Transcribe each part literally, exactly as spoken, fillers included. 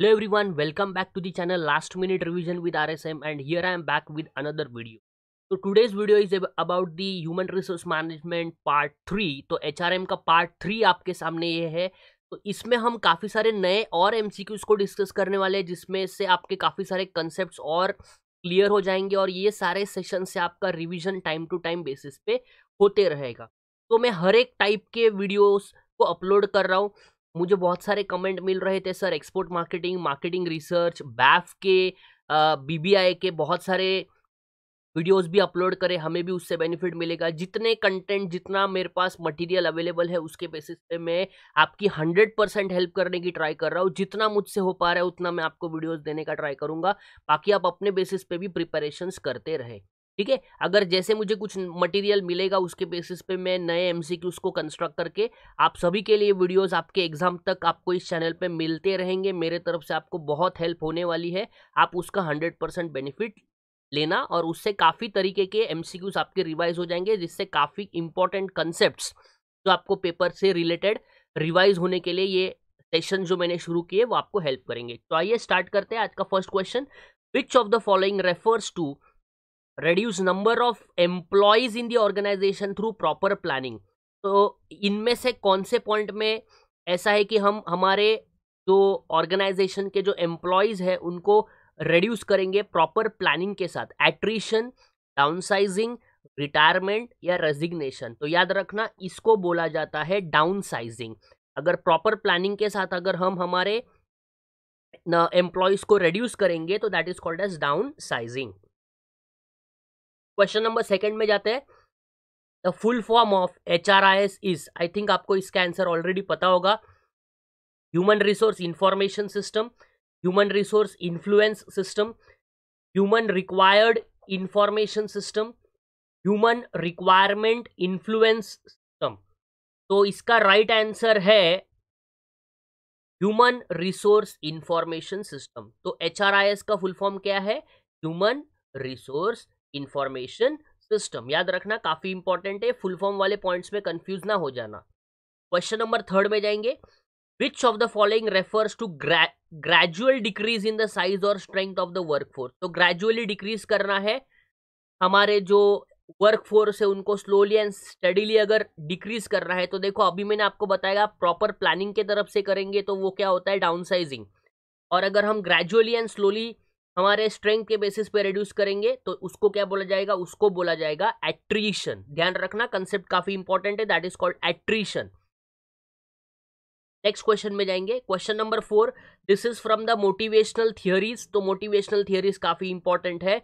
Hello everyone, welcome back to the channel Last Minute Revision with R S M, and here I am back with another video. So today's video is about the Human Resource Management Part three. तो H R M का Part three आपके सामने ये है. तो इसमें हम काफ़ी सारे नए और M C Qs को डिस्कस करने वाले हैं, जिसमें से आपके काफ़ी सारे कंसेप्ट और क्लियर हो जाएंगे और ये सारे सेशन से आपका revision time to time basis पे होते रहेगा. तो मैं हर एक टाइप के वीडियोस को अपलोड कर रहा हूँ. मुझे बहुत सारे कमेंट मिल रहे थे, sir export marketing, marketing research, बैफ के, बीबीआई के बहुत सारे वीडियोस भी अपलोड करें, हमें भी उससे बेनिफिट मिलेगा. जितने कंटेंट, जितना मेरे पास मटेरियल अवेलेबल है, उसके बेसिस पे मैं आपकी हंड्रेड परसेंट हेल्प करने की ट्राई कर रहा हूँ. जितना मुझसे हो पा रहा है उतना मैं आपको वीडियोस देने का ट्राई करूँगा. बाकी आप अपने बेसिस पे भी प्रिपरेशंस करते रहे, ठीक है. अगर जैसे मुझे कुछ मटेरियल मिलेगा उसके बेसिस पे मैं नए एमसीक्यूज को कंस्ट्रक्ट करके आप सभी के लिए वीडियोस आपके एग्जाम तक आपको इस चैनल पे मिलते रहेंगे. मेरे तरफ से आपको बहुत हेल्प होने वाली है. आप उसका हंड्रेड परसेंट बेनिफिट लेना और उससे काफ़ी तरीके के एमसीक्यूज आपके रिवाइज हो जाएंगे, जिससे काफ़ी इंपॉर्टेंट कंसेप्ट्स जो आपको पेपर से रिलेटेड रिवाइज होने के लिए ये सेशन जो मैंने शुरू किए वो आपको हेल्प करेंगे. तो आइए स्टार्ट करते हैं. आज का first question, which of the following refers to reduce number of employees in the organization through proper planning. तो इनमें से कौन से पॉइंट में ऐसा है कि हम हमारे जो ऑर्गेनाइजेशन के जो एम्प्लॉयज़ हैं उनको रिड्यूस करेंगे प्रॉपर प्लानिंग के साथ. एट्रीशन, डाउनसाइजिंग, रिटायरमेंट या रेजिग्नेशन. तो याद रखना इसको बोला जाता है डाउनसाइजिंग. अगर प्रॉपर प्लानिंग के साथ अगर हम हमारे एम्प्लॉयज़ को रिड्यूस करेंगे तो that is called as downsizing. Question number second में जाते हैं. The full form of H R I S is, I think आपको इसका आंसर ऑलरेडी पता होगा. Human resource information system, human resource influence system, human required information system, human requirement influence system. तो इसका right right answer है human resource information system. तो H R I S का full form क्या है? Human resource information system. याद रखना काफी इंपॉर्टेंट है, फुल फॉर्म वाले पॉइंट्स में कंफ्यूज ना हो जाना. क्वेश्चन नंबर थर्ड में जाएंगे. Which of the following refers to gradual decrease in the size और स्ट्रेंथ ऑफ द वर्कफोर्स. तो ग्रेजुअली डिक्रीज करना है हमारे जो वर्कफोर्स है उनको स्लोली एंड स्टडीली अगर डिक्रीज करना है. तो देखो अभी मैंने आपको बताया प्रॉपर प्लानिंग के तरफ से करेंगे तो वो क्या होता है? डाउनसाइजिंग. और अगर हम ग्रेजुअली एंड स्लोली हमारे स्ट्रेंथ के बेसिस पे रिड्यूस करेंगे तो उसको क्या बोला जाएगा? उसको बोला जाएगा एट्रीशन. ध्यान रखना कंसेप्ट काफी इंपॉर्टेंट है, that is called attrition. Next question में जाएंगे. Question number four, this is from the motivational theories. तो मोटिवेशनल थियरीज काफी इंपॉर्टेंट है.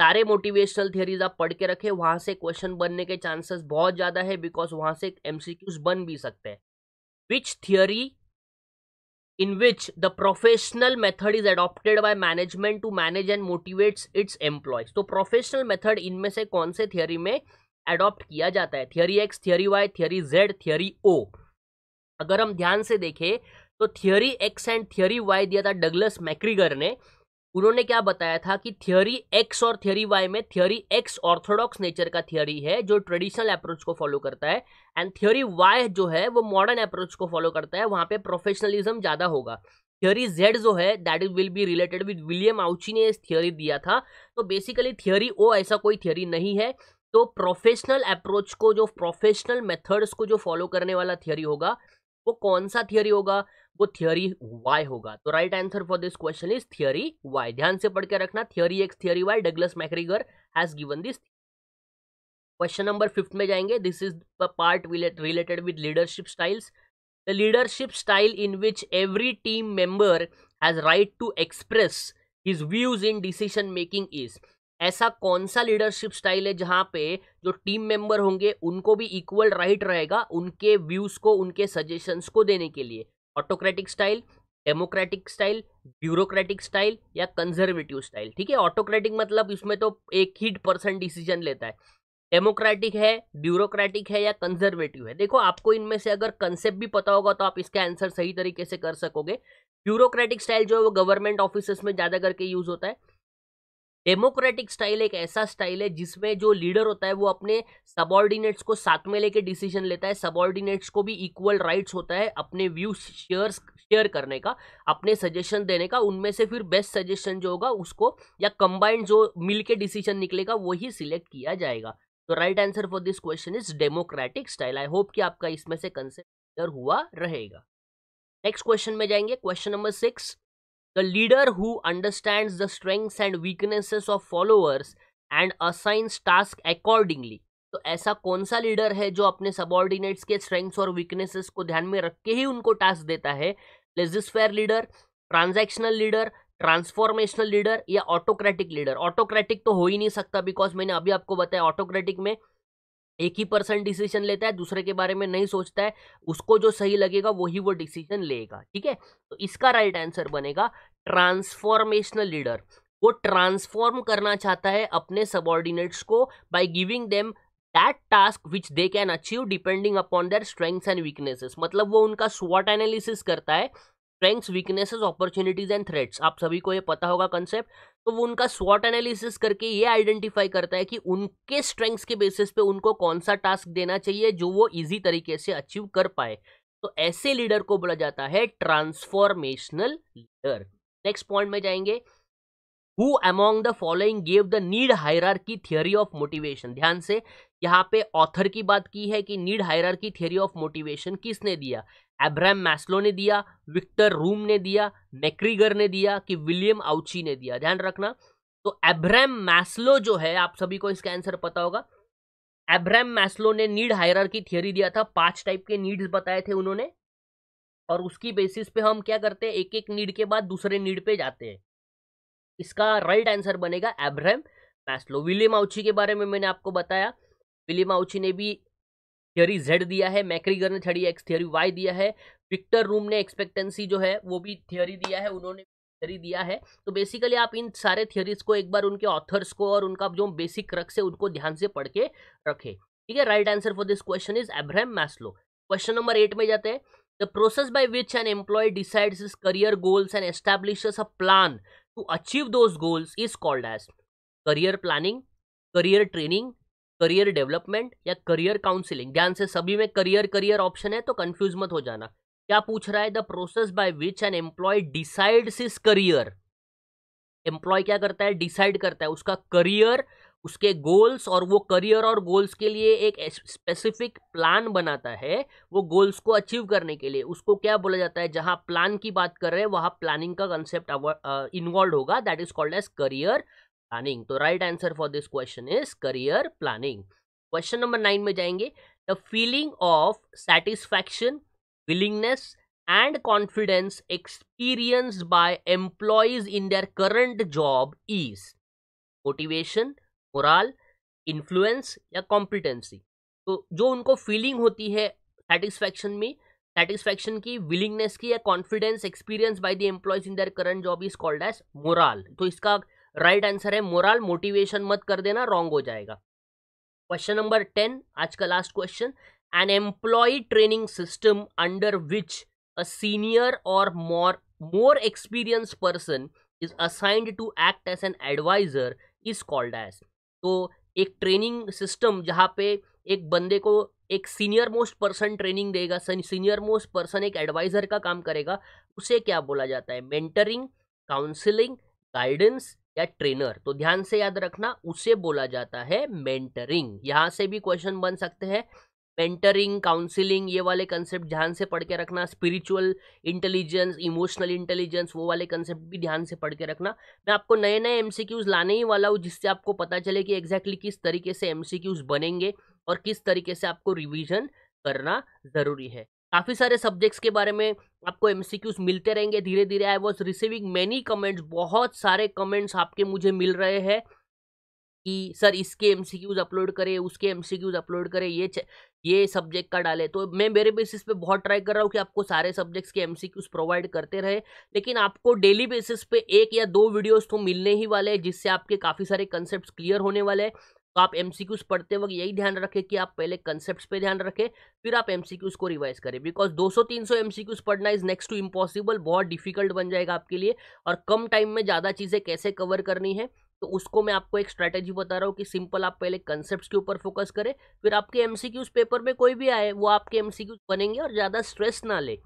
सारे मोटिवेशनल थियरीज आप पढ़ के रखें, वहां से क्वेश्चन बनने के चांसेस बहुत ज्यादा है, बिकॉज वहां से एमसीक्यूज बन भी सकते हैं. Which theory in which the professional method is adopted by management to manage and motivates its employees. तो professional method इनमें से कौन से theory में adopt किया जाता है? theory X, theory Y, theory Z, theory O. अगर हम ध्यान से देखें तो theory X and theory Y दिया था डगलस मैक्रिगर ने. उन्होंने क्या बताया था कि theory X और theory Y में theory X orthodox nature का theory है जो traditional approach को follow करता है, and theory Y जो है वो modern approach को follow करता है, वहाँ पे professionalism ज़्यादा होगा. theory Z जो है that will be related with William Ouchi ने इस theory दिया था. तो basically theory O ऐसा कोई theory नहीं है. तो professional approach को जो professional methods को जो follow करने वाला theory होगा वो कौन सा थियरी होगा? वो थियरी वाई होगा. तो right answer for this question is theory Y. ध्यान से पढ़ के रखना, theory X, theory Y, Douglas McGregor has given this. Question number fifth में जाएंगे. This is the part related with leadership styles. The leadership style in which every team member has right to express his views in decision making is. ऐसा कौन सा leadership style है जहाँ पे जो team member होंगे उनको भी इक्वल राइट रहेगा उनके व्यूज़ को, उनके सजेशंस को देने के लिए? Autocratic style, democratic style, bureaucratic style या कंजर्वेटिव स्टाइल. ठीक है, ऑटोक्रेटिक मतलब इसमें तो एक ही पर्सन डिसीजन लेता है. डेमोक्रेटिक है, ब्यूरोक्रेटिक है या कंजर्वेटिव है? देखो आपको इनमें से अगर कंसेप्ट भी पता होगा तो आप इसका आंसर सही तरीके से कर सकोगे. ब्यूरोक्रेटिक स्टाइल जो है वो गवर्नमेंट ऑफिस में ज़्यादा करके यूज़ होता है. डेमोक्रेटिक स्टाइल एक ऐसा स्टाइल है जिसमें जो लीडर होता है वो अपने सबॉर्डिनेट्स को साथ में लेके डिसीजन लेता है, सबॉर्डिनेट्स को भी इक्वल राइट्स होता है अपने व्यूज शेयर शेयर करने का, अपने सजेशन देने का, उनमें से फिर बेस्ट सजेशन जो होगा उसको या कंबाइंड जो मिलके डिसीजन निकलेगा वही सिलेक्ट किया जाएगा। तो right answer for this question is democratic style. I hope कि आपका इसमें से कंसेप्ट क्लियर हुआ रहेगा। नेक्स्ट क्वेश्चन में जाएंगे, question number six. The leader who understands the strengths and weaknesses of followers and assigns task accordingly. तो ऐसा कौन सा लीडर है जो अपने सबॉर्डिनेट्स के स्ट्रेंथ्स और वीकनेसेस को ध्यान में रख के ही उनको टास्क देता है? लेजिस्फेयर leader, transactional leader, transformational leader या ऑटोक्रेटिक लीडर? ऑटोक्रेटिक तो हो ही नहीं सकता बिकॉज मैंने अभी आपको बताया ऑटोक्रेटिक में एक ही पर्सन डिसीजन लेता है, दूसरे के बारे में नहीं सोचता है, उसको जो सही लगेगा वही वो डिसीजन लेगा। ठीक है, तो इसका राइट आंसर बनेगा ट्रांसफॉर्मेशनल लीडर। वो ट्रांसफॉर्म करना चाहता है अपने सबॉर्डिनेट्स को by giving them that task which they can achieve depending upon their strengths and weaknesses. मतलब वो उनका स्वॉट एनालिसिस करता है, strengths, weaknesses, opportunities and threats. आप सभी को ये पता होगा कंसेप्ट। तो वो उनका स्वॉट एनालिसिस करके ये आइडेंटिफाई करता है कि उनके स्ट्रेंथ्स के बेसिस पे उनको कौन सा टास्क देना चाहिए जो वो इजी तरीके से अचीव कर पाए। तो ऐसे लीडर को बोला जाता है ट्रांसफॉर्मेशनल लीडर। नेक्स्ट पॉइंट में जाएंगे, who among the following gave the need hierarchy theory of motivation. ध्यान से, यहाँ पे ऑथर की बात की है कि need hierarchy theory of motivation किसने दिया? एब्राहम मैस्लो ने दिया, विक्टर रूम ने दिया, मैक्ग्रेगर ने दिया कि विलियम आउची ने दिया? ध्यान रखना। तो एब्राहम मैस्लो जो है, आप सभी को इसका आंसर पता होगा, एब्राहम मैस्लो ने नीड हायरार्की थियोरी दिया था। पांच टाइप के नीड्स बताए थे उन्होंने और उसकी बेसिस पे हम क्या करते हैं, एक एक नीड के बाद दूसरे नीड पे जाते हैं। इसका राइट आंसर बनेगा एब्राहम मैस्लो। विलियम आउची के बारे में मैंने आपको बताया, विलियम आउची ने भी थियोरी जेड दिया है, मैक्ग्रेगर ने थ्योरी एक्स, थियोरी वाई दिया है, विक्टर रूम ने एक्सपेक्टेंसी जो है वो भी थियोरी दिया है, उन्होंने थियोरी दिया है। तो बेसिकली आप इन सारे थियोरीज को एक बार उनके ऑथर्स को और उनका जो बेसिक रक्स है उनको ध्यान से पढ़ के रखें। ठीक है, right answer for this question is Abraham Maslow. Question number eight में जाते हैं, the process by which an employee decides his career goals and establishes a plan to achieve those goals is called as career planning, career training, career development या career counselling. ध्यान से, सभी में career career option है तो confuse मत हो जाना। क्या पूछ रहा है? The process by which an employee decides his career. Employee क्या करता है? डिसाइड करता है उसका करियर, उसके गोल्स, और वो करियर और गोल्स के लिए एक स्पेसिफिक प्लान बनाता है वो गोल्स को अचीव करने के लिए। उसको क्या बोला जाता है? जहां प्लान की बात कर रहे हैं वहां प्लानिंग का कंसेप्ट इन्वॉल्व होगा, that is called as career planning. तो right answer for this question is career planning. Question number nine में जाएंगे, the feeling of satisfaction, willingness and confidence experience by employees in their current job is motivation, morale, influence या competency. तो जो उनको feeling होती है satisfaction में, satisfaction की, विलिंगनेस की या confidence experience by the employees in their current job is called as morale. तो इसका राइट right आंसर है मोरल। मोटिवेशन मत कर देना, रॉन्ग हो जाएगा। क्वेश्चन नंबर टेन, आज का last question. An employ training system under which a senior और more more experience person is assigned to act as an adviser is called as. तो एक ट्रेनिंग सिस्टम जहाँ पे एक बंदे को एक सीनियर मोस्ट पर्सन ट्रेनिंग देगा, सीनियर मोस्ट पर्सन एक एडवाइजर का काम करेगा, उसे क्या बोला जाता है? मेंटरिंग, काउंसिलिंग, गाइडेंस या ट्रेनर? तो ध्यान से याद रखना, उसे बोला जाता है मेंटरिंग। यहाँ से भी क्वेश्चन बन सकते हैं। मेंटरिंग, काउंसलिंग, ये वाले कंसेप्ट ध्यान से पढ़ के रखना। स्पिरिचुअल इंटेलिजेंस, इमोशनल इंटेलिजेंस, वो वाले कंसेप्ट भी ध्यान से पढ़ के रखना। मैं आपको नए नए एमसीक्यूज लाने ही वाला हूँ जिससे आपको पता चले कि एग्जैक्टली किस तरीके से एमसीक्यूज बनेंगे और किस तरीके से आपको रिविजन करना ज़रूरी है। काफ़ी सारे सब्जेक्ट्स के बारे में आपको एमसीक्यूज मिलते रहेंगे धीरे धीरे। I was receiving many comments, बहुत सारे कमेंट्स आपके मुझे मिल रहे हैं कि सर इसके एमसीक्यूज अपलोड करें, उसके एमसीक्यूज अपलोड करें, ये ये सब्जेक्ट का डालें। तो मैं मेरे बेसिस पे बहुत ट्राई कर रहा हूँ कि आपको सारे सब्जेक्ट्स के एमसीक्यूज प्रोवाइड करते रहे, लेकिन आपको डेली बेसिस पे एक या दो वीडियोज़ तो मिलने ही वाले हैं जिससे आपके काफ़ी सारे कंसेप्ट क्लियर होने वाले हैं। तो आप एमसीक्यूज पढ़ते वक्त यही ध्यान रखें कि आप पहले कंसेप्ट्स पे ध्यान रखें, फिर आप एमसीक्यूज को रिवाइज करें, बिकॉज दो सौ तीन सौ एमसीक्यूज पढ़ना इज नेक्स्ट टू इम्पॉसिबल, बहुत डिफिकल्ट बन जाएगा आपके लिए। और कम टाइम में ज़्यादा चीज़ें कैसे कवर करनी है तो उसको मैं आपको एक स्ट्रैटेजी बता रहा हूँ कि सिंपल आप पहले कॉन्सेप्ट्स के ऊपर फोकस करें, फिर आपके एमसीक्यूज पेपर में कोई भी आए वो आपके एमसीक्यूज बनेंगे और ज़्यादा स्ट्रेस ना ले।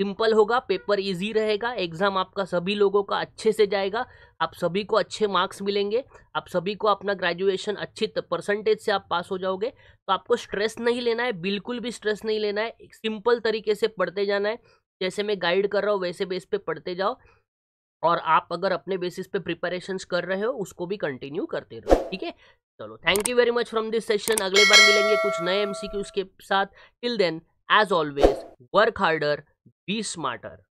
सिंपल होगा, पेपर इजी रहेगा, एग्ज़ाम आपका सभी लोगों का अच्छे से जाएगा, आप सभी को अच्छे मार्क्स मिलेंगे, आप सभी को अपना ग्रेजुएशन अच्छी परसेंटेज से आप पास हो जाओगे। तो आपको स्ट्रेस नहीं लेना है, बिल्कुल भी स्ट्रेस नहीं लेना है, सिंपल तरीके से पढ़ते जाना है, जैसे मैं गाइड कर रहा हूँ वैसे बेस पे पढ़ते जाओ, और आप अगर अपने बेसिस पे प्रिपरेशंस कर रहे हो उसको भी कंटिन्यू करते रहो, ठीक है। चलो, thank you very much from this session. अगले बार मिलेंगे कुछ नए एमसीक्यूज के साथ। Till then, as always, work harder, be smarter.